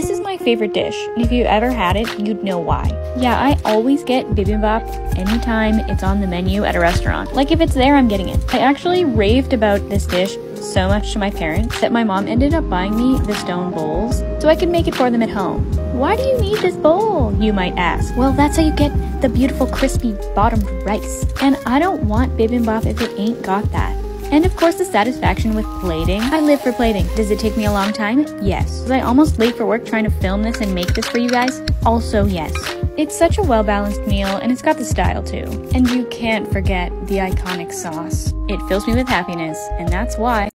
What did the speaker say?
This is my favorite dish, and if you ever had it, you'd know why. Yeah, I always get bibimbap anytime it's on the menu at a restaurant. Like, if it's there, I'm getting it. I actually raved about this dish so much to my parents that my mom ended up buying me the stone bowls so I could make it for them at home. Why do you need this bowl, you might ask? Well, that's how you get the beautiful crispy bottomed rice. And I don't want bibimbap if it ain't got that. And of course, the satisfaction with plating. I live for plating. Does it take me a long time? Yes. Was I almost late for work trying to film this and make this for you guys? Also yes. It's such a well-balanced meal, and it's got the style too. And you can't forget the iconic sauce. It fills me with happiness, and that's why